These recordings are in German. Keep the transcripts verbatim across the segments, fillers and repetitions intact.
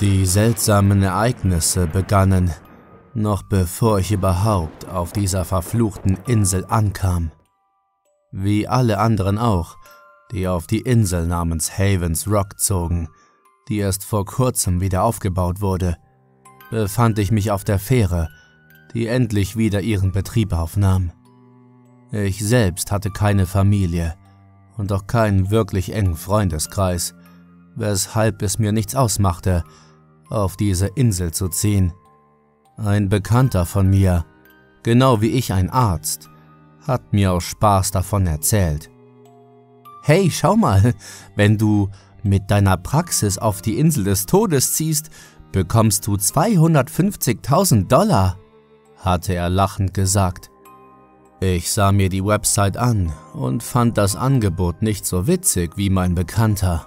Die seltsamen Ereignisse begannen, noch bevor ich überhaupt auf dieser verfluchten Insel ankam. Wie alle anderen auch, die auf die Insel namens Havens Rock zogen, die erst vor kurzem wieder aufgebaut wurde, befand ich mich auf der Fähre, die endlich wieder ihren Betrieb aufnahm. Ich selbst hatte keine Familie und auch keinen wirklich engen Freundeskreis, weshalb es mir nichts ausmachte, auf diese Insel zu ziehen. Ein Bekannter von mir, genau wie ich ein Arzt, hat mir aus Spaß davon erzählt. »Hey, schau mal, wenn du mit deiner Praxis auf die Insel des Todes ziehst, bekommst du zweihundertfünfzigtausend Dollar«, hatte er lachend gesagt. Ich sah mir die Website an und fand das Angebot nicht so witzig wie mein Bekannter.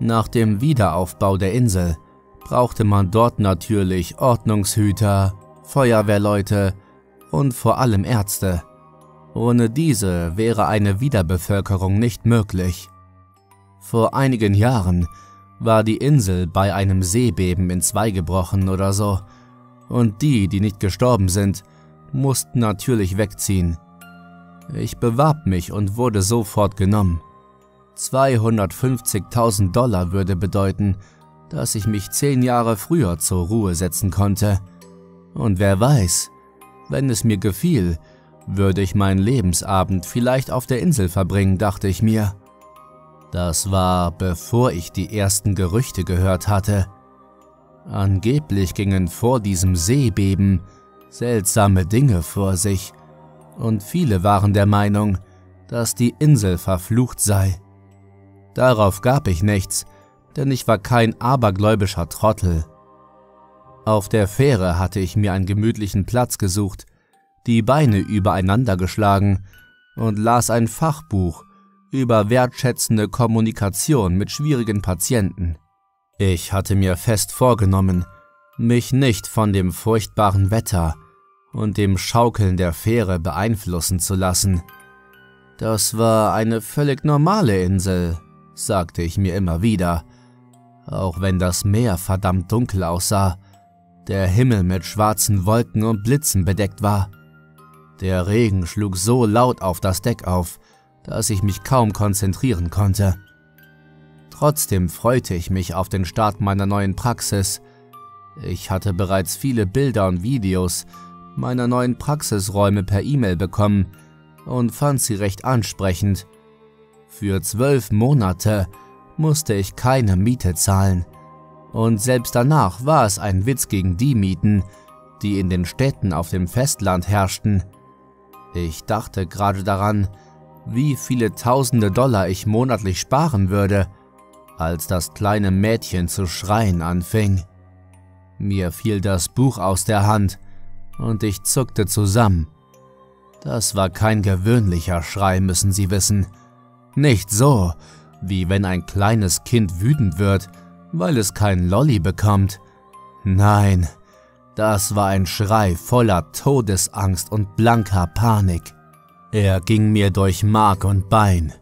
Nach dem Wiederaufbau der Insel brauchte man dort natürlich Ordnungshüter, Feuerwehrleute und vor allem Ärzte. Ohne diese wäre eine Wiederbevölkerung nicht möglich. Vor einigen Jahren war die Insel bei einem Seebeben in zwei gebrochen oder so, und die, die nicht gestorben sind, mussten natürlich wegziehen. Ich bewarb mich und wurde sofort genommen. zweihundertfünfzigtausend Dollar würde bedeuten, dass ich mich zehn Jahre früher zur Ruhe setzen konnte. Und wer weiß, wenn es mir gefiel, würde ich meinen Lebensabend vielleicht auf der Insel verbringen, dachte ich mir. Das war, bevor ich die ersten Gerüchte gehört hatte. Angeblich gingen vor diesem Seebeben seltsame Dinge vor sich, und viele waren der Meinung, dass die Insel verflucht sei. Darauf gab ich nichts, denn ich war kein abergläubischer Trottel. Auf der Fähre hatte ich mir einen gemütlichen Platz gesucht, die Beine übereinander geschlagen und las ein Fachbuch über wertschätzende Kommunikation mit schwierigen Patienten. Ich hatte mir fest vorgenommen, mich nicht von dem furchtbaren Wetter und dem Schaukeln der Fähre beeinflussen zu lassen. Das war eine völlig normale Insel, sagte ich mir immer wieder, auch wenn das Meer verdammt dunkel aussah, der Himmel mit schwarzen Wolken und Blitzen bedeckt war. Der Regen schlug so laut auf das Deck auf, dass ich mich kaum konzentrieren konnte. Trotzdem freute ich mich auf den Start meiner neuen Praxis. Ich hatte bereits viele Bilder und Videos meiner neuen Praxisräume per E-Mail bekommen und fand sie recht ansprechend. Für zwölf Monate musste ich keine Miete zahlen, und selbst danach war es ein Witz gegen die Mieten, die in den Städten auf dem Festland herrschten. Ich dachte gerade daran, wie viele tausende Dollar ich monatlich sparen würde, als das kleine Mädchen zu schreien anfing. Mir fiel das Buch aus der Hand und ich zuckte zusammen. Das war kein gewöhnlicher Schrei, müssen Sie wissen. Nicht so, wie wenn ein kleines Kind wütend wird, weil es keinen Lolli bekommt. Nein, das war ein Schrei voller Todesangst und blanker Panik. Er ging mir durch Mark und Bein.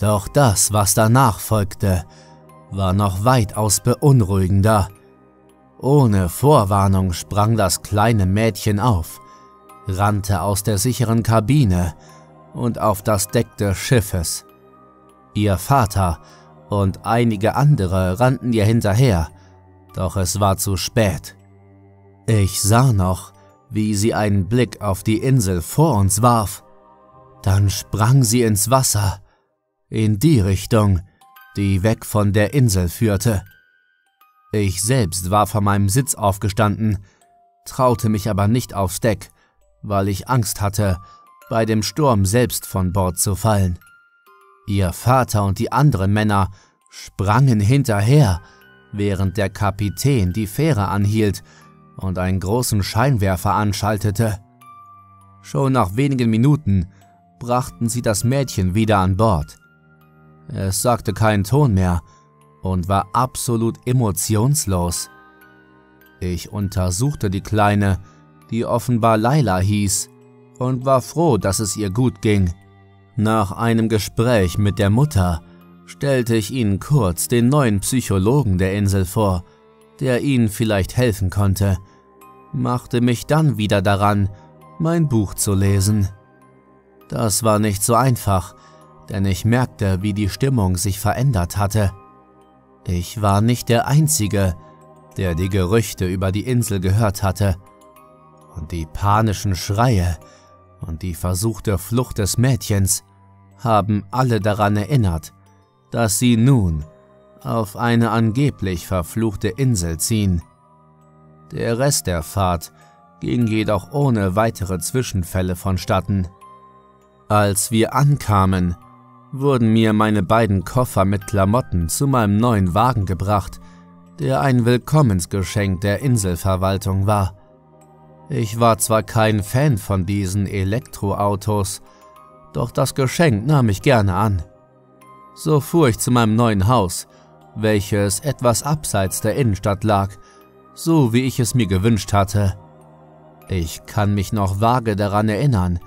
Doch das, was danach folgte, war noch weitaus beunruhigender. Ohne Vorwarnung sprang das kleine Mädchen auf, rannte aus der sicheren Kabine und auf das Deck des Schiffes. Ihr Vater und einige andere rannten ihr hinterher, doch es war zu spät. Ich sah noch, wie sie einen Blick auf die Insel vor uns warf. Dann sprang sie ins Wasser, in die Richtung, die weg von der Insel führte. Ich selbst war von meinem Sitz aufgestanden, traute mich aber nicht aufs Deck, weil ich Angst hatte, bei dem Sturm selbst von Bord zu fallen. Ihr Vater und die anderen Männer sprangen hinterher, während der Kapitän die Fähre anhielt und einen großen Scheinwerfer anschaltete. Schon nach wenigen Minuten brachten sie das Mädchen wieder an Bord. Es sagte keinen Ton mehr und war absolut emotionslos. Ich untersuchte die Kleine, die offenbar Laila hieß, und war froh, dass es ihr gut ging. Nach einem Gespräch mit der Mutter stellte ich Ihnen kurz den neuen Psychologen der Insel vor, der Ihnen vielleicht helfen konnte, machte mich dann wieder daran, mein Buch zu lesen. Das war nicht so einfach, denn ich merkte, wie die Stimmung sich verändert hatte. Ich war nicht der Einzige, der die Gerüchte über die Insel gehört hatte, und die panischen Schreie und die versuchte Flucht des Mädchens haben alle daran erinnert, dass sie nun auf eine angeblich verfluchte Insel ziehen. Der Rest der Fahrt ging jedoch ohne weitere Zwischenfälle vonstatten. Als wir ankamen, wurden mir meine beiden Koffer mit Klamotten zu meinem neuen Wagen gebracht, der ein Willkommensgeschenk der Inselverwaltung war. Ich war zwar kein Fan von diesen Elektroautos, doch das Geschenk nahm ich gerne an. So fuhr ich zu meinem neuen Haus, welches etwas abseits der Innenstadt lag, so wie ich es mir gewünscht hatte. Ich kann mich noch vage daran erinnern,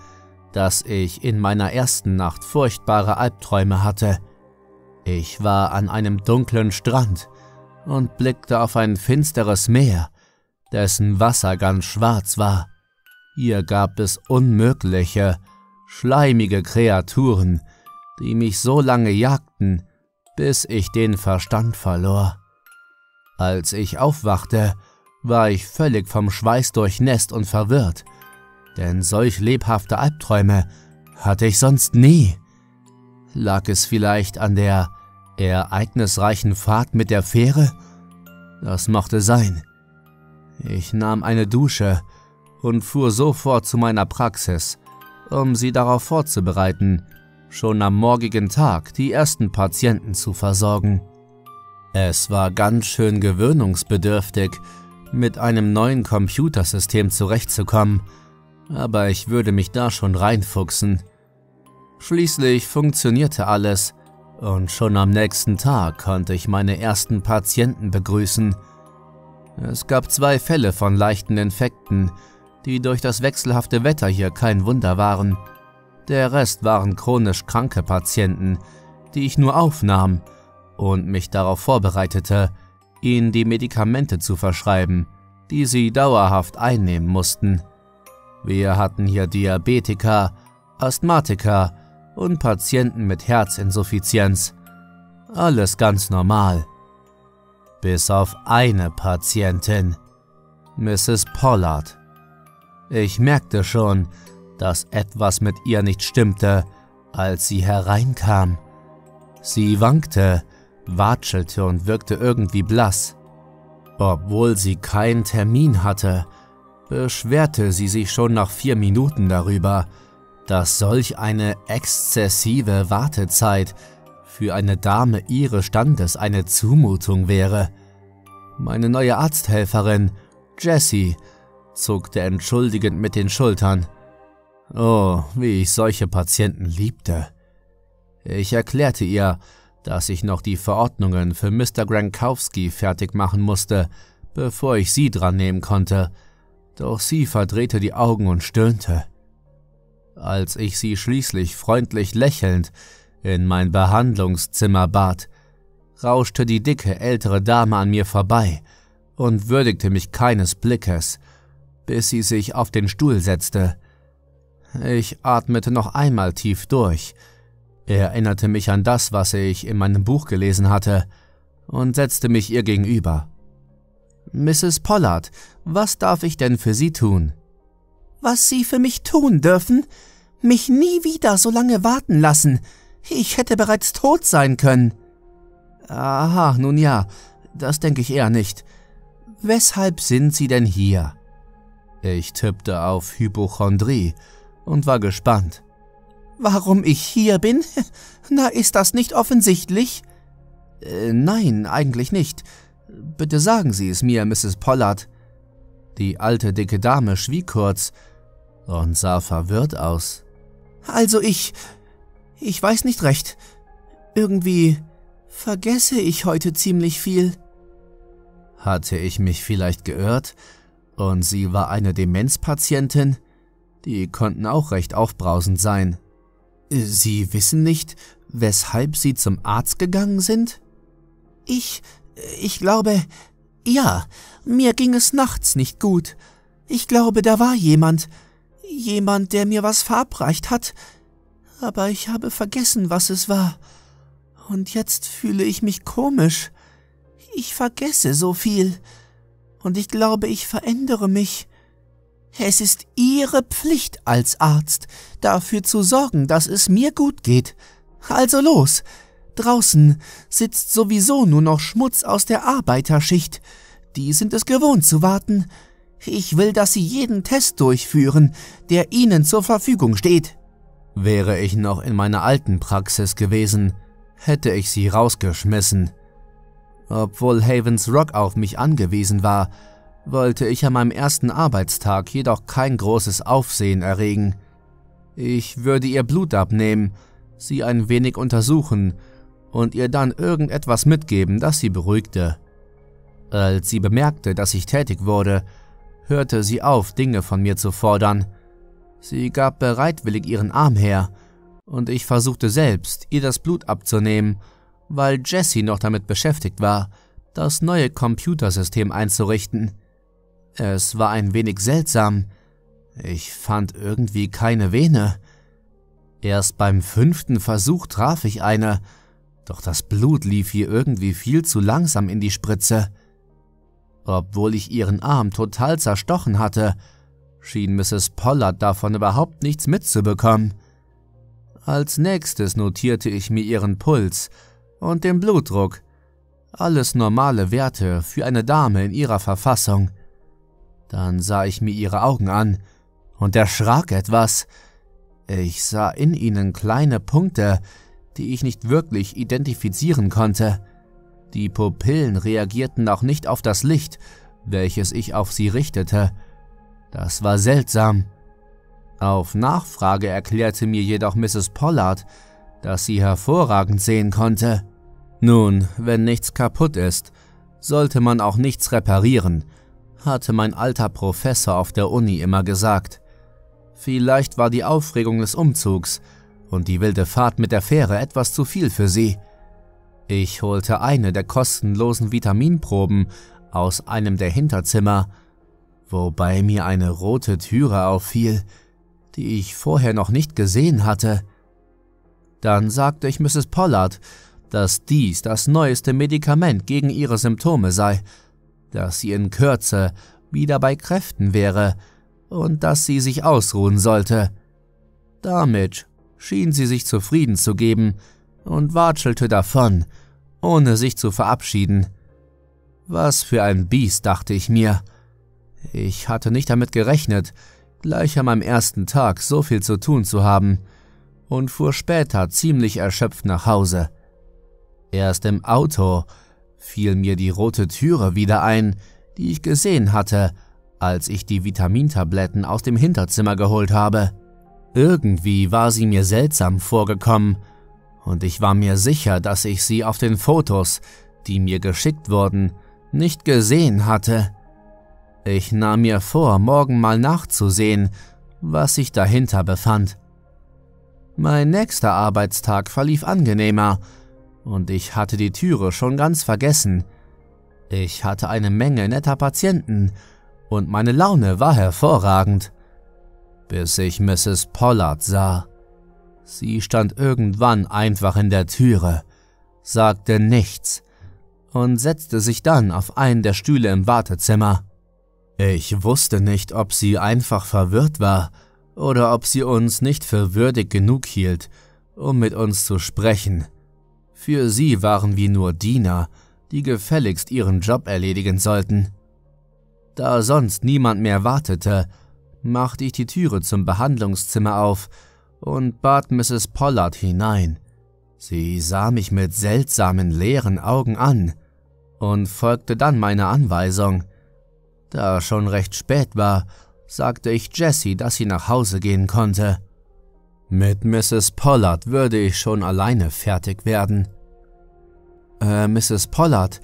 dass ich in meiner ersten Nacht furchtbare Albträume hatte. Ich war an einem dunklen Strand und blickte auf ein finsteres Meer, dessen Wasser ganz schwarz war. Hier gab es unmögliche, schleimige Kreaturen, die mich so lange jagten, bis ich den Verstand verlor. Als ich aufwachte, war ich völlig vom Schweiß durchnässt und verwirrt, denn solch lebhafte Albträume hatte ich sonst nie. Lag es vielleicht an der ereignisreichen Fahrt mit der Fähre? Das mochte sein. Ich nahm eine Dusche und fuhr sofort zu meiner Praxis, um sie darauf vorzubereiten, schon am morgigen Tag die ersten Patienten zu versorgen. Es war ganz schön gewöhnungsbedürftig, mit einem neuen Computersystem zurechtzukommen, aber ich würde mich da schon reinfuchsen. Schließlich funktionierte alles, und schon am nächsten Tag konnte ich meine ersten Patienten begrüßen. Es gab zwei Fälle von leichten Infekten, die durch das wechselhafte Wetter hier kein Wunder waren. Der Rest waren chronisch kranke Patienten, die ich nur aufnahm und mich darauf vorbereitete, ihnen die Medikamente zu verschreiben, die sie dauerhaft einnehmen mussten. Wir hatten hier Diabetiker, Asthmatiker und Patienten mit Herzinsuffizienz. Alles ganz normal. Bis auf eine Patientin, Misses Pollard. Ich merkte schon, dass etwas mit ihr nicht stimmte, als sie hereinkam. Sie wankte, watschelte und wirkte irgendwie blass. Obwohl sie keinen Termin hatte, beschwerte sie sich schon nach vier Minuten darüber, dass solch eine exzessive Wartezeit für eine Dame ihres Standes eine Zumutung wäre. Meine neue Arzthelferin, Jessie, zuckte entschuldigend mit den Schultern. Oh, wie ich solche Patienten liebte. Ich erklärte ihr, dass ich noch die Verordnungen für Mister Grankowski fertig machen musste, bevor ich sie dran nehmen konnte, doch sie verdrehte die Augen und stöhnte. Als ich sie schließlich freundlich lächelnd in mein Behandlungszimmer bat, rauschte die dicke ältere Dame an mir vorbei und würdigte mich keines Blickes, bis sie sich auf den Stuhl setzte. Ich atmete noch einmal tief durch, erinnerte mich an das, was ich in meinem Buch gelesen hatte, und setzte mich ihr gegenüber. »Misses Pollard, was darf ich denn für Sie tun?« »Was Sie für mich tun dürfen? Mich nie wieder so lange warten lassen. Ich hätte bereits tot sein können.« »Aha, nun ja, das denke ich eher nicht. Weshalb sind Sie denn hier?« Ich tippte auf Hypochondrie und war gespannt. »Warum ich hier bin? Na, ist das nicht offensichtlich?« äh, »Nein, eigentlich nicht. Bitte sagen Sie es mir, Misses Pollard.« Die alte, dicke Dame schwieg kurz und sah verwirrt aus. »Also ich... ich weiß nicht recht. Irgendwie vergesse ich heute ziemlich viel.« Hatte ich mich vielleicht geirrt und sie war eine Demenzpatientin? Die konnten auch recht aufbrausend sein. Sie wissen nicht, weshalb Sie zum Arzt gegangen sind? Ich, ich glaube, ja, mir ging es nachts nicht gut. Ich glaube, da war jemand, jemand, der mir was verabreicht hat, aber ich habe vergessen, was es war. Und jetzt fühle ich mich komisch. Ich vergesse so viel. Und ich glaube, ich verändere mich. Es ist Ihre Pflicht als Arzt, dafür zu sorgen, dass es mir gut geht. Also los! Draußen sitzt sowieso nur noch Schmutz aus der Arbeiterschicht. Die sind es gewohnt zu warten. Ich will, dass Sie jeden Test durchführen, der Ihnen zur Verfügung steht. Wäre ich noch in meiner alten Praxis gewesen, hätte ich sie rausgeschmissen. Obwohl Havens Rock auf mich angewiesen war, wollte ich an meinem ersten Arbeitstag jedoch kein großes Aufsehen erregen. Ich würde ihr Blut abnehmen, sie ein wenig untersuchen und ihr dann irgendetwas mitgeben, das sie beruhigte. Als sie bemerkte, dass ich tätig wurde, hörte sie auf, Dinge von mir zu fordern. Sie gab bereitwillig ihren Arm her, und ich versuchte selbst, ihr das Blut abzunehmen, weil Jessie noch damit beschäftigt war, das neue Computersystem einzurichten. Es war ein wenig seltsam. Ich fand irgendwie keine Vene. Erst beim fünften Versuch traf ich eine, doch das Blut lief ihr irgendwie viel zu langsam in die Spritze. Obwohl ich ihren Arm total zerstochen hatte, schien Misses Pollard davon überhaupt nichts mitzubekommen. Als nächstes notierte ich mir ihren Puls und den Blutdruck. Alles normale Werte für eine Dame in ihrer Verfassung. Dann sah ich mir ihre Augen an und erschrak etwas. Ich sah in ihnen kleine Punkte, die ich nicht wirklich identifizieren konnte. Die Pupillen reagierten auch nicht auf das Licht, welches ich auf sie richtete. Das war seltsam. Auf Nachfrage erklärte mir jedoch Misses Pollard, dass sie hervorragend sehen konnte. Nun, wenn nichts kaputt ist, sollte man auch nichts reparieren, hatte mein alter Professor auf der Uni immer gesagt. Vielleicht war die Aufregung des Umzugs und die wilde Fahrt mit der Fähre etwas zu viel für sie. Ich holte eine der kostenlosen Vitaminproben aus einem der Hinterzimmer, wobei mir eine rote Türe auffiel, die ich vorher noch nicht gesehen hatte. Dann sagte ich Misses Pollard, dass dies das neueste Medikament gegen ihre Symptome sei, dass sie in Kürze wieder bei Kräften wäre und dass sie sich ausruhen sollte. Damit schien sie sich zufrieden zu geben und watschelte davon, ohne sich zu verabschieden. Was für ein Biest, dachte ich mir. Ich hatte nicht damit gerechnet, gleich an meinem ersten Tag so viel zu tun zu haben, und fuhr später ziemlich erschöpft nach Hause. Erst im Auto fiel mir die rote Türe wieder ein, die ich gesehen hatte, als ich die Vitamintabletten aus dem Hinterzimmer geholt habe. Irgendwie war sie mir seltsam vorgekommen, und ich war mir sicher, dass ich sie auf den Fotos, die mir geschickt wurden, nicht gesehen hatte. Ich nahm mir vor, morgen mal nachzusehen, was sich dahinter befand. Mein nächster Arbeitstag verlief angenehmer, und ich hatte die Türe schon ganz vergessen. Ich hatte eine Menge netter Patienten, und meine Laune war hervorragend, bis ich Misses Pollard sah. Sie stand irgendwann einfach in der Türe, sagte nichts und setzte sich dann auf einen der Stühle im Wartezimmer. Ich wusste nicht, ob sie einfach verwirrt war, oder ob sie uns nicht für würdig genug hielt, um mit uns zu sprechen. Für sie waren wir nur Diener, die gefälligst ihren Job erledigen sollten. Da sonst niemand mehr wartete, machte ich die Türe zum Behandlungszimmer auf und bat Misses Pollard hinein. Sie sah mich mit seltsamen leeren Augen an und folgte dann meiner Anweisung. Da schon recht spät war, sagte ich Jessie, dass sie nach Hause gehen konnte. Mit Misses Pollard würde ich schon alleine fertig werden. Äh, Misses Pollard,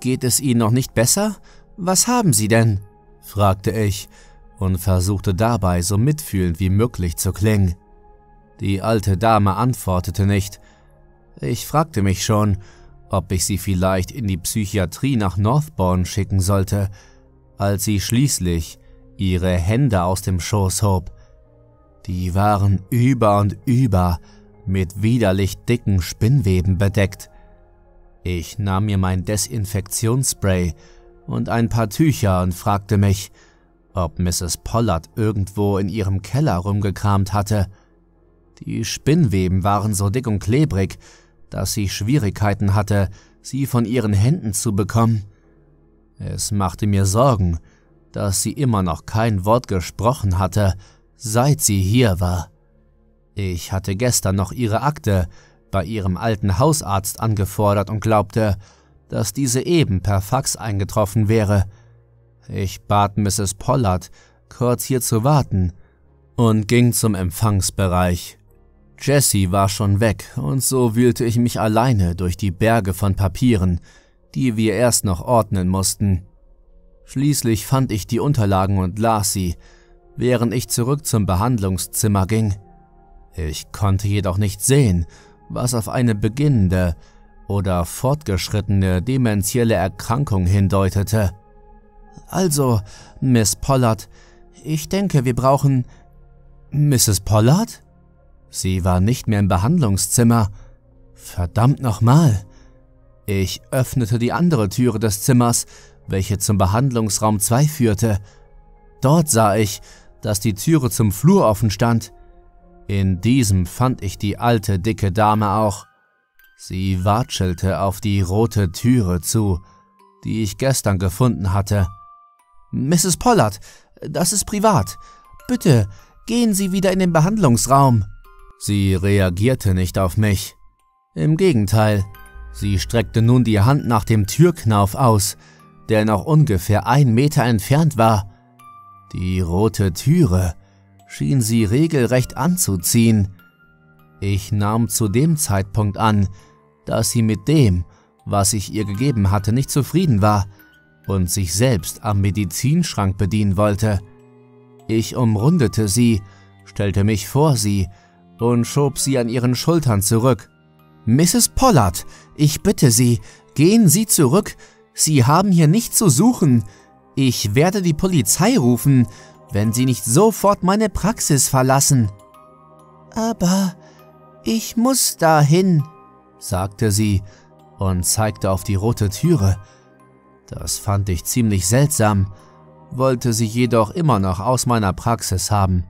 geht es Ihnen noch nicht besser? Was haben Sie denn? Fragte ich und versuchte dabei so mitfühlend wie möglich zu klingen. Die alte Dame antwortete nicht. Ich fragte mich schon, ob ich sie vielleicht in die Psychiatrie nach Northbourne schicken sollte, als sie schließlich ihre Hände aus dem Schoß hob. Die waren über und über mit widerlich dicken Spinnweben bedeckt. Ich nahm mir mein Desinfektionsspray und ein paar Tücher und fragte mich, ob Misses Pollard irgendwo in ihrem Keller rumgekramt hatte. Die Spinnweben waren so dick und klebrig, dass sie Schwierigkeiten hatte, sie von ihren Händen zu bekommen. Es machte mir Sorgen, dass sie immer noch kein Wort gesprochen hatte, seit sie hier war. Ich hatte gestern noch ihre Akte bei ihrem alten Hausarzt angefordert und glaubte, dass diese eben per Fax eingetroffen wäre. Ich bat Misses Pollard, kurz hier zu warten, und ging zum Empfangsbereich. Jessie war schon weg, und so wühlte ich mich alleine durch die Berge von Papieren, die wir erst noch ordnen mussten. Schließlich fand ich die Unterlagen und las sie, während ich zurück zum Behandlungszimmer ging. Ich konnte jedoch nicht sehen, was auf eine beginnende oder fortgeschrittene dementielle Erkrankung hindeutete. Also, Miss Pollard, ich denke, wir brauchen... Misses Pollard? Sie war nicht mehr im Behandlungszimmer. Verdammt nochmal. Ich öffnete die andere Türe des Zimmers, welche zum Behandlungsraum zwei führte. Dort sah ich, dass die Türe zum Flur offen stand. In diesem fand ich die alte, dicke Dame auch. Sie watschelte auf die rote Türe zu, die ich gestern gefunden hatte. Misses Pollard, das ist privat. Bitte, gehen Sie wieder in den Behandlungsraum. Sie reagierte nicht auf mich. Im Gegenteil, sie streckte nun die Hand nach dem Türknauf aus, der noch ungefähr ein Meter entfernt war. Die rote Türe schien sie regelrecht anzuziehen. Ich nahm zu dem Zeitpunkt an, dass sie mit dem, was ich ihr gegeben hatte, nicht zufrieden war und sich selbst am Medizinschrank bedienen wollte. Ich umrundete sie, stellte mich vor sie und schob sie an ihren Schultern zurück. Misses Pollard, ich bitte Sie, gehen Sie zurück. Sie haben hier nichts zu suchen. Ich werde die Polizei rufen, wenn Sie nicht sofort meine Praxis verlassen. Aber ich muss dahin, sagte sie und zeigte auf die rote Türe. Das fand ich ziemlich seltsam, wollte sie jedoch immer noch aus meiner Praxis haben.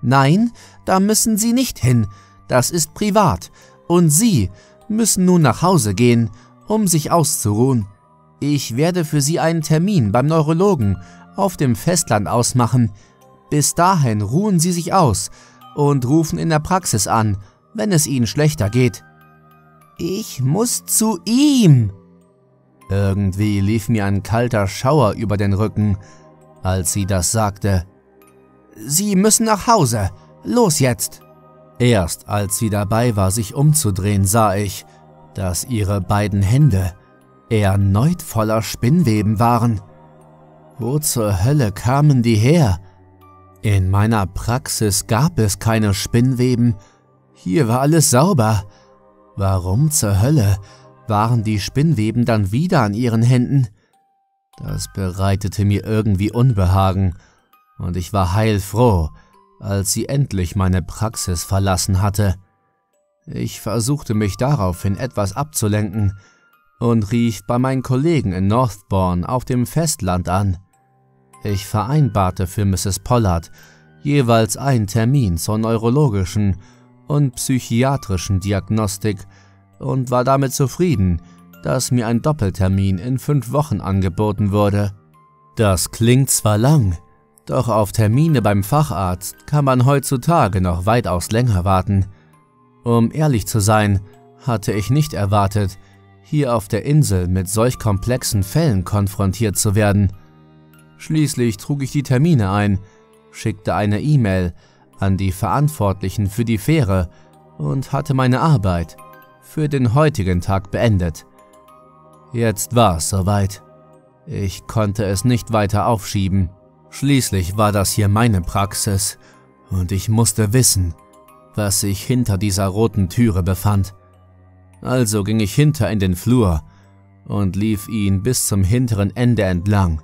Nein, da müssen Sie nicht hin, das ist privat, und Sie müssen nun nach Hause gehen, um sich auszuruhen. Ich werde für Sie einen Termin beim Neurologen auf dem Festland ausmachen. Bis dahin ruhen Sie sich aus und rufen in der Praxis an, wenn es Ihnen schlechter geht. Ich muss zu ihm. Irgendwie lief mir ein kalter Schauer über den Rücken, als sie das sagte. Sie müssen nach Hause. Los jetzt! Erst als sie dabei war, sich umzudrehen, sah ich, dass ihre beiden Hände erneut voller Spinnweben waren. Wo zur Hölle kamen die her? In meiner Praxis gab es keine Spinnweben. Hier war alles sauber. Warum zur Hölle waren die Spinnweben dann wieder an ihren Händen? Das bereitete mir irgendwie Unbehagen, und ich war heilfroh, als sie endlich meine Praxis verlassen hatte. Ich versuchte mich daraufhin etwas abzulenken und rief bei meinen Kollegen in Northbourne auf dem Festland an. Ich vereinbarte für Misses Pollard jeweils einen Termin zur neurologischen und psychiatrischen Diagnostik und war damit zufrieden, dass mir ein Doppeltermin in fünf Wochen angeboten wurde. Das klingt zwar lang, doch auf Termine beim Facharzt kann man heutzutage noch weitaus länger warten. Um ehrlich zu sein, hatte ich nicht erwartet, hier auf der Insel mit solch komplexen Fällen konfrontiert zu werden. Schließlich trug ich die Termine ein, schickte eine E-Mail an die Verantwortlichen für die Fähre und hatte meine Arbeit für den heutigen Tag beendet. Jetzt war es soweit. Ich konnte es nicht weiter aufschieben. Schließlich war das hier meine Praxis und ich musste wissen, was sich hinter dieser roten Türe befand. Also ging ich hinter in den Flur und lief ihn bis zum hinteren Ende entlang.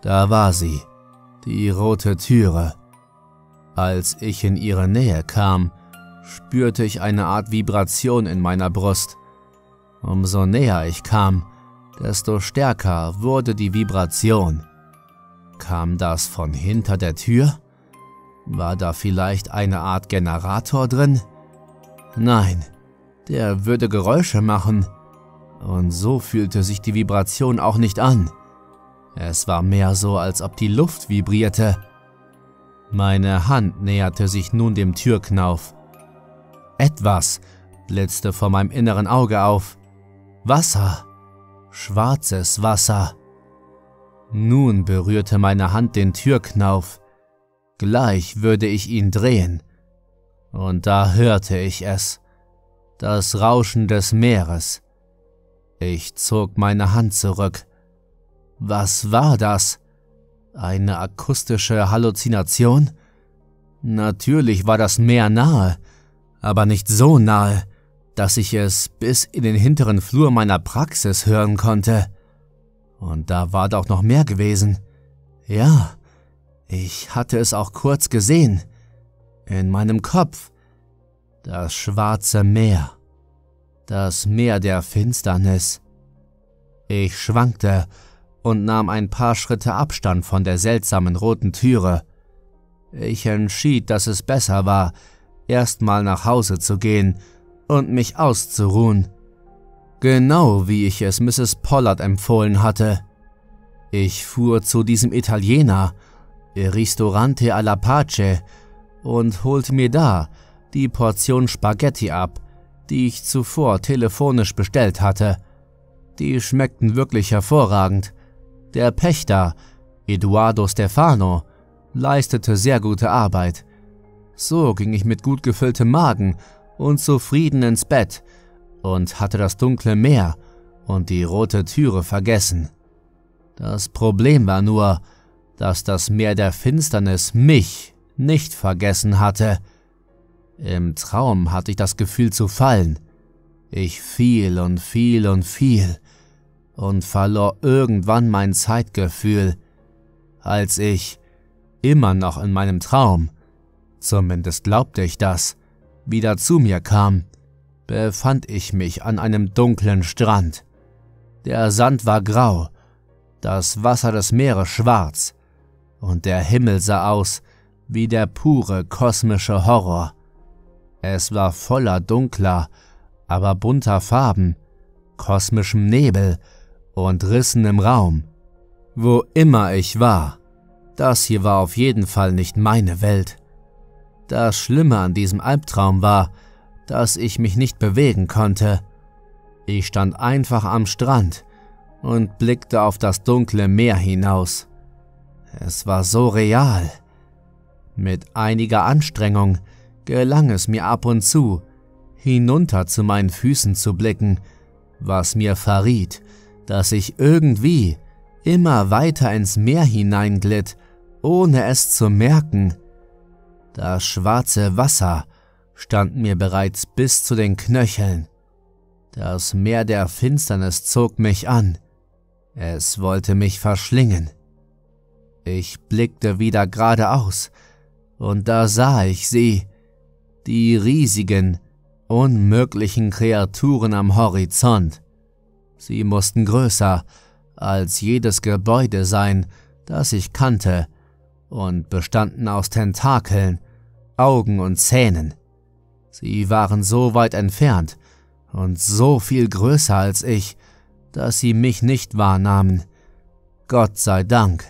Da war sie, die rote Türe. Als ich in ihre Nähe kam, spürte ich eine Art Vibration in meiner Brust. Umso näher ich kam, desto stärker wurde die Vibration. Kam das von hinter der Tür? War da vielleicht eine Art Generator drin? Nein, der würde Geräusche machen. Und so fühlte sich die Vibration auch nicht an. Es war mehr so, als ob die Luft vibrierte. Meine Hand näherte sich nun dem Türknauf. Etwas blitzte vor meinem inneren Auge auf. Wasser. Schwarzes Wasser. Nun berührte meine Hand den Türknauf. Gleich würde ich ihn drehen. Und da hörte ich es. Das Rauschen des Meeres. Ich zog meine Hand zurück. Was war das? Eine akustische Halluzination? Natürlich war das Meer nahe, aber nicht so nahe, dass ich es bis in den hinteren Flur meiner Praxis hören konnte. Und da war doch noch mehr gewesen. Ja, ich hatte es auch kurz gesehen. In meinem Kopf. Das schwarze Meer. Das Meer der Finsternis. Ich schwankte und nahm ein paar Schritte Abstand von der seltsamen roten Türe. Ich entschied, dass es besser war, erstmal nach Hause zu gehen und mich auszuruhen. Genau wie ich es Misses Pollard empfohlen hatte. Ich fuhr zu diesem Italiener, il Ristorante alla pace, und holte mir da die Portion Spaghetti ab, die ich zuvor telefonisch bestellt hatte. Die schmeckten wirklich hervorragend. Der Pächter, Eduardo Stefano, leistete sehr gute Arbeit. So ging ich mit gut gefülltem Magen und zufrieden ins Bett und hatte das dunkle Meer und die rote Türe vergessen. Das Problem war nur, dass das Meer der Finsternis mich nicht vergessen hatte. Im Traum hatte ich das Gefühl zu fallen. Ich fiel und fiel und fiel und verlor irgendwann mein Zeitgefühl, als ich, immer noch in meinem Traum, zumindest glaubte ich das, wieder zu mir kam, befand ich mich an einem dunklen Strand. Der Sand war grau, das Wasser des Meeres schwarz und der Himmel sah aus wie der pure kosmische Horror. Es war voller dunkler, aber bunter Farben, kosmischem Nebel und Rissen im Raum. Wo immer ich war, das hier war auf jeden Fall nicht meine Welt. Das Schlimme an diesem Albtraum war, dass ich mich nicht bewegen konnte. Ich stand einfach am Strand und blickte auf das dunkle Meer hinaus. Es war so real. Mit einiger Anstrengung gelang es mir ab und zu, hinunter zu meinen Füßen zu blicken, was mir verriet, dass ich irgendwie immer weiter ins Meer hineinglitt, ohne es zu merken. Das schwarze Wasser stand mir bereits bis zu den Knöcheln. Das Meer der Finsternis zog mich an. Es wollte mich verschlingen. Ich blickte wieder geradeaus, und da sah ich sie, die riesigen, unmöglichen Kreaturen am Horizont. Sie mussten größer als jedes Gebäude sein, das ich kannte, und bestanden aus Tentakeln, Augen und Zähnen. Sie waren so weit entfernt und so viel größer als ich, dass sie mich nicht wahrnahmen. Gott sei Dank.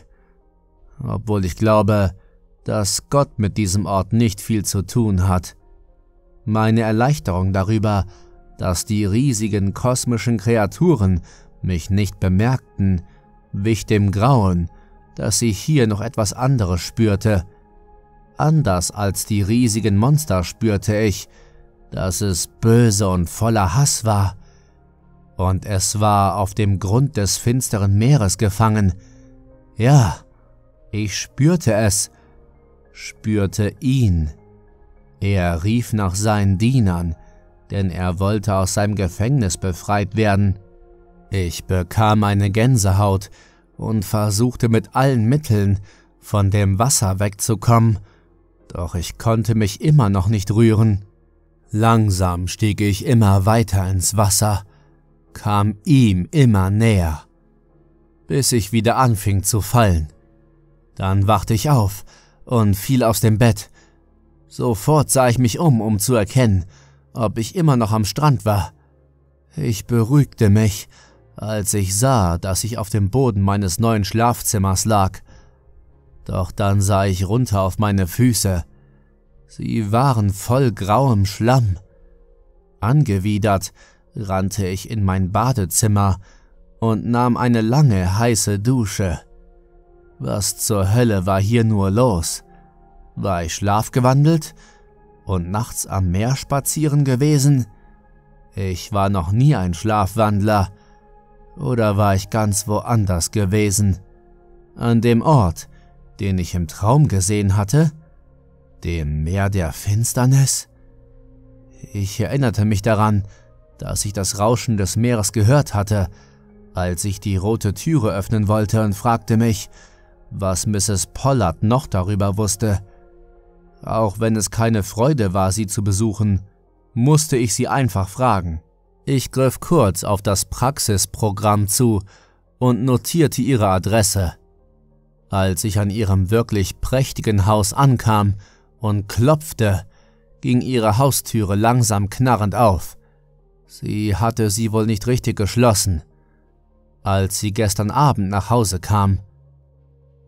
Obwohl ich glaube, dass Gott mit diesem Ort nicht viel zu tun hat. Meine Erleichterung darüber, dass die riesigen kosmischen Kreaturen mich nicht bemerkten, wich dem Grauen, dass ich hier noch etwas anderes spürte. Anders als die riesigen Monster spürte ich, dass es böse und voller Hass war. Und es war auf dem Grund des finsteren Meeres gefangen. Ja, ich spürte es, spürte ihn. Er rief nach seinen Dienern, denn er wollte aus seinem Gefängnis befreit werden. Ich bekam eine Gänsehaut und versuchte mit allen Mitteln, von dem Wasser wegzukommen, doch ich konnte mich immer noch nicht rühren. Langsam stieg ich immer weiter ins Wasser, kam ihm immer näher, bis ich wieder anfing zu fallen. Dann wachte ich auf und fiel aus dem Bett. Sofort sah ich mich um, um zu erkennen, ob ich immer noch am Strand war. Ich beruhigte mich, als ich sah, dass ich auf dem Boden meines neuen Schlafzimmers lag. Doch dann sah ich runter auf meine Füße. Sie waren voll grauem Schlamm. Angewidert rannte ich in mein Badezimmer und nahm eine lange, heiße Dusche. Was zur Hölle war hier nur los? War ich schlafgewandelt und nachts am Meer spazieren gewesen? Ich war noch nie ein Schlafwandler. Oder war ich ganz woanders gewesen? An dem Ort, den ich im Traum gesehen hatte? Dem Meer der Finsternis? Ich erinnerte mich daran, dass ich das Rauschen des Meeres gehört hatte, als ich die rote Türe öffnen wollte, und fragte mich, was Misses Pollard noch darüber wusste. Auch wenn es keine Freude war, sie zu besuchen, musste ich sie einfach fragen. Ich griff kurz auf das Praxisprogramm zu und notierte ihre Adresse. Als ich an ihrem wirklich prächtigen Haus ankam und klopfte, ging ihre Haustüre langsam knarrend auf. Sie hatte sie wohl nicht richtig geschlossen, als sie gestern Abend nach Hause kam.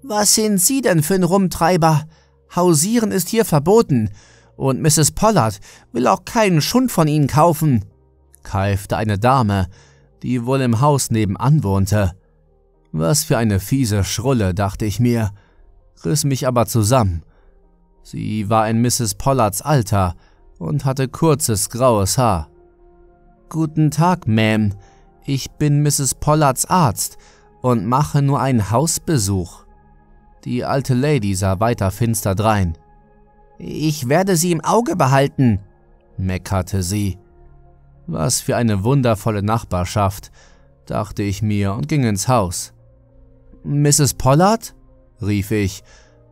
»Was sind Sie denn für ein Rumtreiber? Hausieren ist hier verboten, und Misses Pollard will auch keinen Schund von Ihnen kaufen«, keifte eine Dame, die wohl im Haus nebenan wohnte. Was für eine fiese Schrulle, dachte ich mir, riss mich aber zusammen. Sie war in Misses Pollards Alter und hatte kurzes, graues Haar. »Guten Tag, Ma'am. Ich bin Misses Pollards Arzt und mache nur einen Hausbesuch.« Die alte Lady sah weiter finster drein. »Ich werde sie im Auge behalten«, meckerte sie. Was für eine wundervolle Nachbarschaft, dachte ich mir und ging ins Haus. »Misses Pollard?«, rief ich,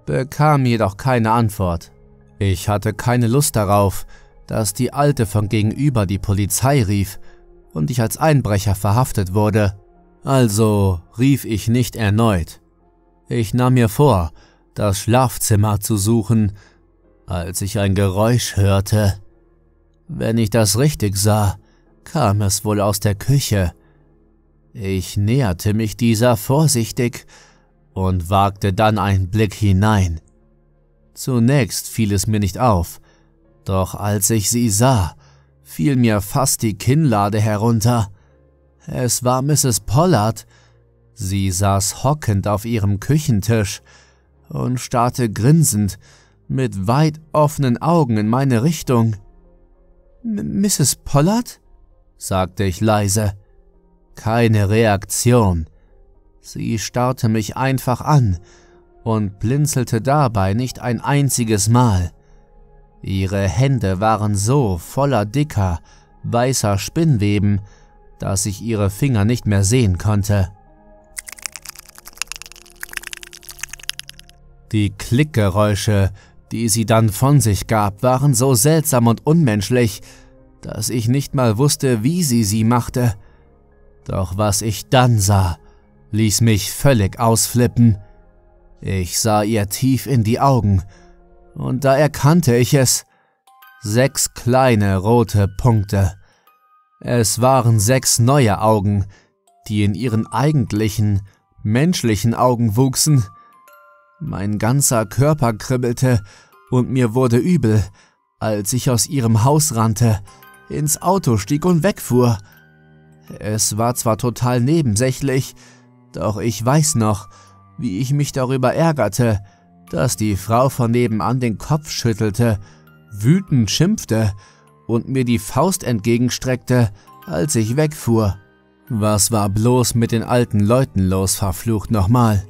bekam jedoch keine Antwort. Ich hatte keine Lust darauf, dass die Alte von gegenüber die Polizei rief und ich als Einbrecher verhaftet wurde, also rief ich nicht erneut. Ich nahm mir vor, das Schlafzimmer zu suchen, als ich ein Geräusch hörte. Wenn ich das richtig sah, kam es wohl aus der Küche. Ich näherte mich dieser vorsichtig und wagte dann einen Blick hinein. Zunächst fiel es mir nicht auf, doch als ich sie sah, fiel mir fast die Kinnlade herunter. Es war Misses Pollard. Sie saß hockend auf ihrem Küchentisch und starrte grinsend mit weit offenen Augen in meine Richtung. »Misses Pollard?«, sagte ich leise. Keine Reaktion. Sie starrte mich einfach an und blinzelte dabei nicht ein einziges Mal. Ihre Hände waren so voller dicker, weißer Spinnweben, dass ich ihre Finger nicht mehr sehen konnte. Die Klickgeräusche, die sie dann von sich gab, waren so seltsam und unmenschlich, dass ich nicht mal wusste, wie sie sie machte. Doch was ich dann sah, ließ mich völlig ausflippen. Ich sah ihr tief in die Augen, und da erkannte ich es. Sechs kleine rote Punkte. Es waren sechs neue Augen, die in ihren eigentlichen, menschlichen Augen wuchsen. Mein ganzer Körper kribbelte und mir wurde übel, als ich aus ihrem Haus rannte, ins Auto stieg und wegfuhr. Es war zwar total nebensächlich, doch ich weiß noch, wie ich mich darüber ärgerte, dass die Frau von nebenan den Kopf schüttelte, wütend schimpfte und mir die Faust entgegenstreckte, als ich wegfuhr. Was war bloß mit den alten Leuten los, verflucht nochmal?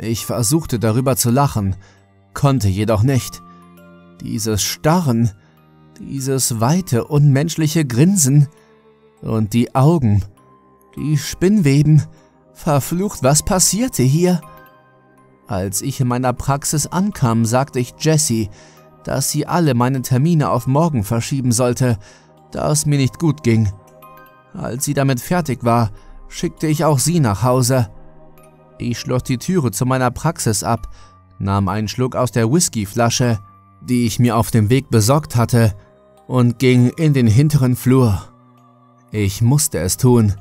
Ich versuchte darüber zu lachen, konnte jedoch nicht. dieses Starren, dieses weite, unmenschliche Grinsen und die Augen, die Spinnweben. Verflucht, was passierte hier? Als ich in meiner Praxis ankam, sagte ich Jessie, dass sie alle meine Termine auf morgen verschieben sollte, da es mir nicht gut ging. Als sie damit fertig war, schickte ich auch sie nach Hause. Ich schloss die Türe zu meiner Praxis ab, nahm einen Schluck aus der Whiskyflasche, die ich mir auf dem Weg besorgt hatte, und ging in den hinteren Flur. Ich musste es tun.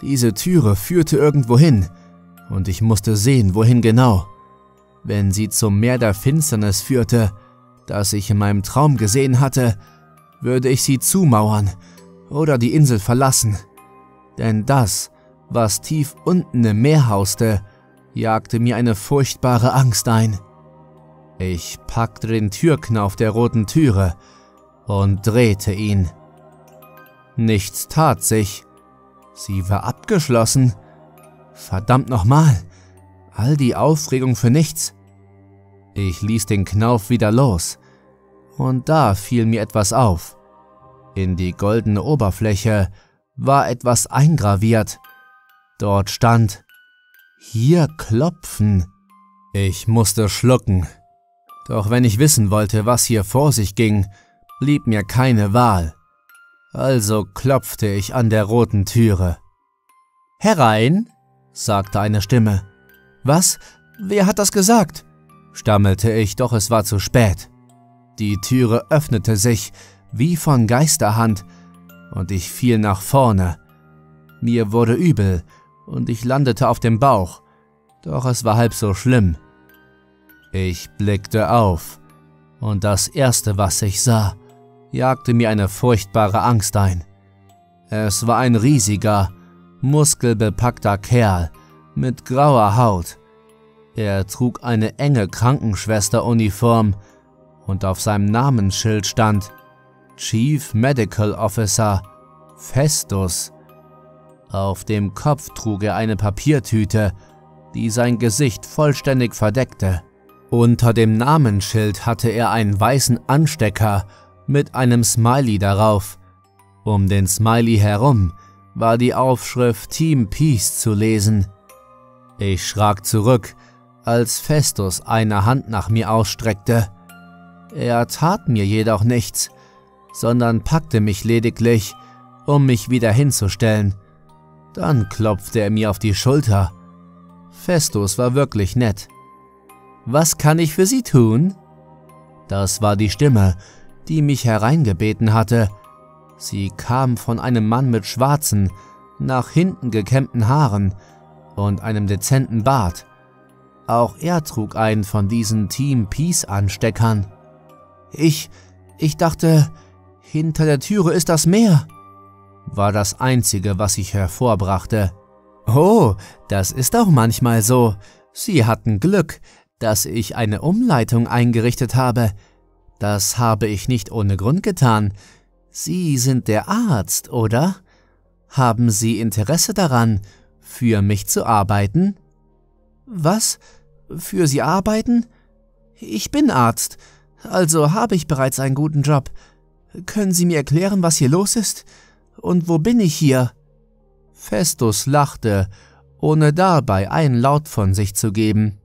Diese Türe führte irgendwo hin, und ich musste sehen, wohin genau. Wenn sie zum Meer der Finsternis führte, das ich in meinem Traum gesehen hatte, würde ich sie zumauern oder die Insel verlassen. Denn das, was tief unten im Meer hauste, jagte mir eine furchtbare Angst ein. Ich packte den Türknauf der roten Türe und drehte ihn. Nichts tat sich. Sie war abgeschlossen. Verdammt nochmal, all die Aufregung für nichts. Ich ließ den Knauf wieder los, und da fiel mir etwas auf. In die goldene Oberfläche war etwas eingraviert. Dort stand: Hier klopfen. Ich musste schlucken. Doch wenn ich wissen wollte, was hier vor sich ging, blieb mir keine Wahl. Also klopfte ich an der roten Türe. »Herein«, sagte eine Stimme. »Was? Wer hat das gesagt?« stammelte ich, doch es war zu spät. Die Türe öffnete sich, wie von Geisterhand, und ich fiel nach vorne. Mir wurde übel, und ich landete auf dem Bauch, doch es war halb so schlimm. Ich blickte auf, und das Erste, was ich sah, jagte mir eine furchtbare Angst ein. Es war ein riesiger, muskelbepackter Kerl mit grauer Haut. Er trug eine enge Krankenschwesteruniform, und auf seinem Namensschild stand Chief Medical Officer Festus. Auf dem Kopf trug er eine Papiertüte, die sein Gesicht vollständig verdeckte. Unter dem Namensschild hatte er einen weißen Anstecker mit einem Smiley darauf. Um den Smiley herum war die Aufschrift Team Peace zu lesen. Ich schrak zurück, als Festus eine Hand nach mir ausstreckte. Er tat mir jedoch nichts, sondern packte mich lediglich, um mich wieder hinzustellen. Dann klopfte er mir auf die Schulter. Festus war wirklich nett. »Was kann ich für Sie tun?« Das war die Stimme, die mich hereingebeten hatte. Sie kam von einem Mann mit schwarzen, nach hinten gekämmten Haaren und einem dezenten Bart. Auch er trug einen von diesen Team-Peace-Ansteckern. Ich, ich dachte, hinter der Türe ist das Meer, war das Einzige, was ich hervorbrachte. Oh, das ist auch manchmal so. Sie hatten Glück, dass ich eine Umleitung eingerichtet habe. Das habe ich nicht ohne Grund getan. Sie sind der Arzt, oder? Haben Sie Interesse daran, für mich zu arbeiten? Was? Für Sie arbeiten? Ich bin Arzt, also habe ich bereits einen guten Job. Können Sie mir erklären, was hier los ist? Und wo bin ich hier? Festus lachte, ohne dabei einen Laut von sich zu geben.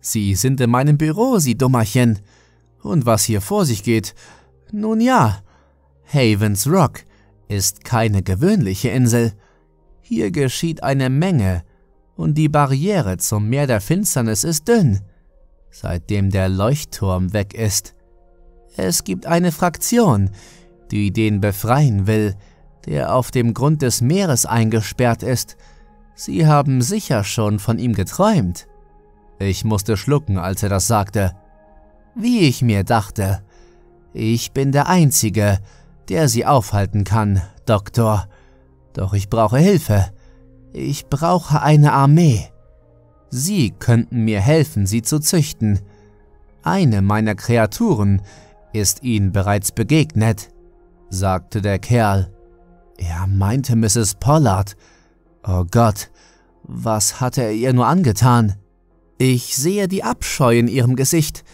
Sie sind in meinem Büro, Sie Dummerchen. Und was hier vor sich geht? Nun ja, Havens Rock ist keine gewöhnliche Insel. Hier geschieht eine Menge, und die Barriere zum Meer der Finsternis ist dünn, seitdem der Leuchtturm weg ist. Es gibt eine Fraktion, die den befreien will, der auf dem Grund des Meeres eingesperrt ist. Sie haben sicher schon von ihm geträumt. Ich musste schlucken, als er das sagte. Wie ich mir dachte. Ich bin der Einzige, der Sie aufhalten kann, Doktor. Doch ich brauche Hilfe. Ich brauche eine Armee. Sie könnten mir helfen, sie zu züchten. Eine meiner Kreaturen ist Ihnen bereits begegnet, sagte der Kerl. Er meinte Misses Pollard. Oh Gott, was hatte er ihr nur angetan? Ich sehe die Abscheu in Ihrem Gesicht.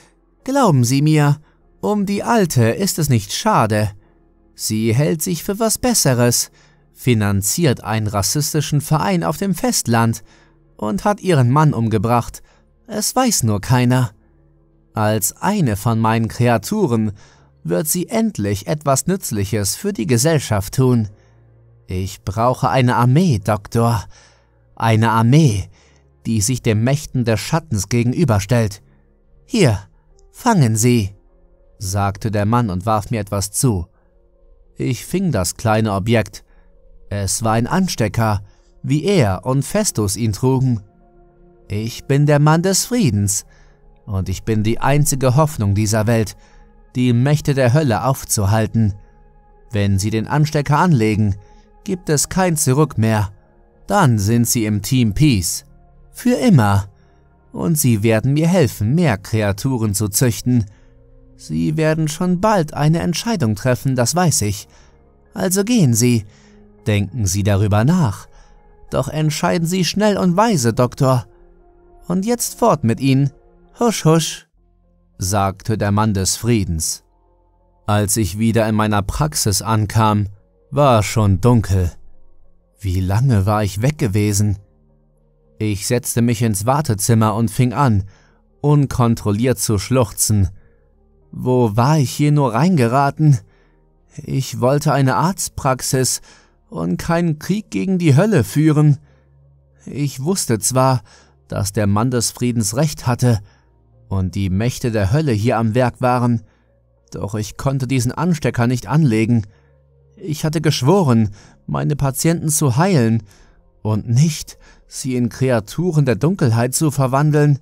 Glauben Sie mir, Um die Alte ist es nicht schade. Sie hält sich für was Besseres, finanziert einen rassistischen Verein auf dem Festland und hat ihren Mann umgebracht. Es weiß nur keiner. Als eine von meinen Kreaturen wird sie endlich etwas Nützliches für die Gesellschaft tun. Ich brauche eine Armee, Doktor. Eine Armee, die sich den Mächten des Schattens gegenüberstellt. Hier, fangen Sie, sagte der Mann und warf mir etwas zu. Ich fing das kleine Objekt. Es war ein Anstecker, wie er und Festus ihn trugen. Ich bin der Mann des Friedens, und ich bin die einzige Hoffnung dieser Welt, die Mächte der Hölle aufzuhalten. Wenn sie den Anstecker anlegen, gibt es kein Zurück mehr. Dann sind sie im Team Peace. Für immer. Und sie werden mir helfen, mehr Kreaturen zu züchten. Sie werden schon bald eine Entscheidung treffen, das weiß ich. Also gehen Sie. Denken Sie darüber nach. Doch entscheiden Sie schnell und weise, Doktor. Und jetzt fort mit Ihnen. Husch, husch, sagte der Mann des Friedens. Als ich wieder in meiner Praxis ankam, war schon dunkel. Wie lange war ich weg gewesen? Ich setzte mich ins Wartezimmer und fing an, unkontrolliert zu schluchzen. Wo war ich hier nur reingeraten? Ich wollte eine Arztpraxis und keinen Krieg gegen die Hölle führen. Ich wusste zwar, dass der Mann des Friedens recht hatte und die Mächte der Hölle hier am Werk waren, doch ich konnte diesen Anstecker nicht anlegen. Ich hatte geschworen, meine Patienten zu heilen und nicht, sie in Kreaturen der Dunkelheit zu verwandeln.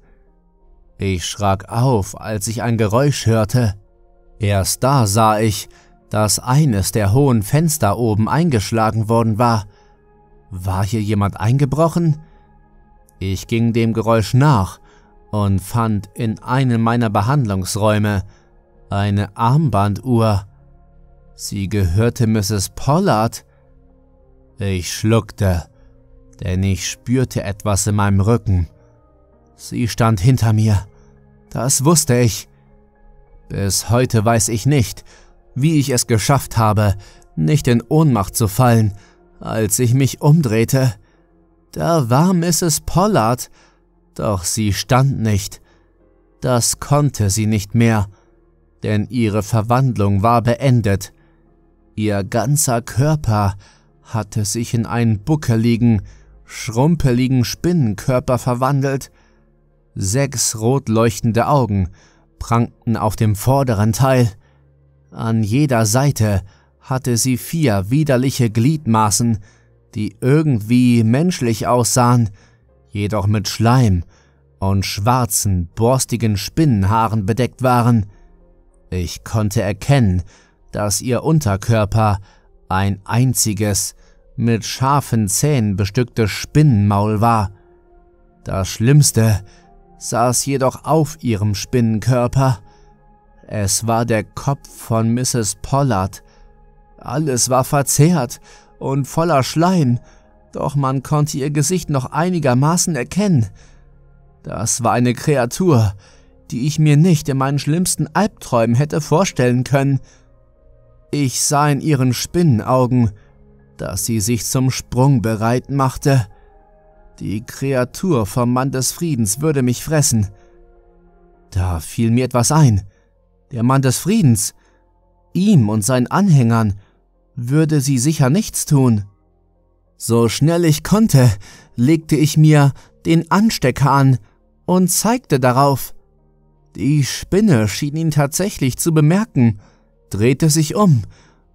Ich schrak auf, als ich ein Geräusch hörte. Erst da sah ich, dass eines der hohen Fenster oben eingeschlagen worden war. War hier jemand eingebrochen? Ich ging dem Geräusch nach und fand in einem meiner Behandlungsräume eine Armbanduhr. Sie gehörte Misses Pollard. Ich schluckte, denn ich spürte etwas in meinem Rücken. Sie stand hinter mir. Das wusste ich. Bis heute weiß ich nicht, wie ich es geschafft habe, nicht in Ohnmacht zu fallen, als ich mich umdrehte. Da war Misses Pollard, doch sie stand nicht. Das konnte sie nicht mehr, denn ihre Verwandlung war beendet. Ihr ganzer Körper hatte sich in einen buckeligen, schrumpeligen Spinnenkörper verwandelt. Sechs rot leuchtende Augen prangten auf dem vorderen Teil. An jeder Seite hatte sie vier widerliche Gliedmaßen, die irgendwie menschlich aussahen, jedoch mit Schleim und schwarzen, borstigen Spinnenhaaren bedeckt waren. Ich konnte erkennen, dass ihr Unterkörper ein einziges, mit scharfen Zähnen bestücktes Spinnenmaul war. Das Schlimmste saß jedoch auf ihrem Spinnenkörper. Es war der Kopf von Misses Pollard. Alles war verzehrt und voller Schleim, doch man konnte ihr Gesicht noch einigermaßen erkennen. Das war eine Kreatur, die ich mir nicht in meinen schlimmsten Albträumen hätte vorstellen können. Ich sah in ihren Spinnenaugen, dass sie sich zum Sprung bereit machte. Die Kreatur vom Mann des Friedens würde mich fressen. Da fiel mir etwas ein. Der Mann des Friedens, ihm und seinen Anhängern, würde sie sicher nichts tun. So schnell ich konnte, legte ich mir den Anstecker an und zeigte darauf. Die Spinne schien ihn tatsächlich zu bemerken, drehte sich um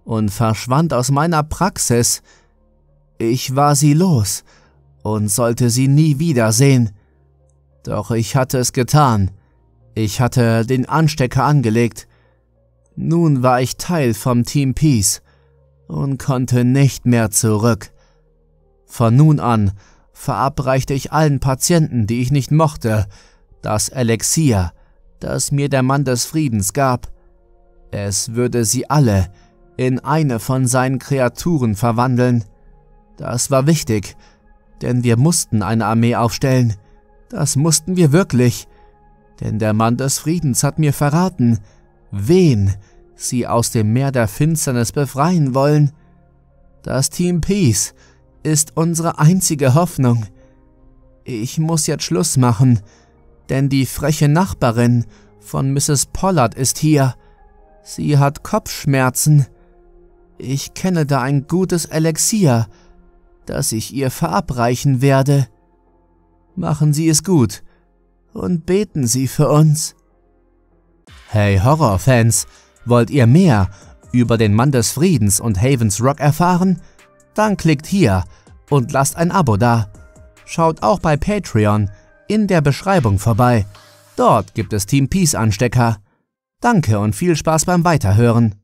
und verschwand aus meiner Praxis. Ich war sie los und sollte sie nie wiedersehen. Doch ich hatte es getan. Ich hatte den Anstecker angelegt. Nun war ich Teil vom Team Peace und konnte nicht mehr zurück. Von nun an verabreichte ich allen Patienten, die ich nicht mochte, das Elixier, das mir der Mann des Friedens gab. Es würde sie alle in eine von seinen Kreaturen verwandeln. Das war wichtig, denn wir mussten eine Armee aufstellen. Das mussten wir wirklich, denn der Mann des Friedens hat mir verraten, wen sie aus dem Meer der Finsternis befreien wollen. Das Team Peace ist unsere einzige Hoffnung. Ich muss jetzt Schluss machen, denn die freche Nachbarin von Misses Pollard ist hier. Sie hat Kopfschmerzen. Ich kenne da ein gutes Elixier, das ich ihr verabreichen werde. Machen Sie es gut und beten Sie für uns. Hey Horrorfans, wollt ihr mehr über den Mann des Friedens und Havens Rock erfahren? Dann klickt hier und lasst ein Abo da. Schaut auch bei Patreon in der Beschreibung vorbei. Dort gibt es Team Peace Anstecker. Danke und viel Spaß beim Weiterhören.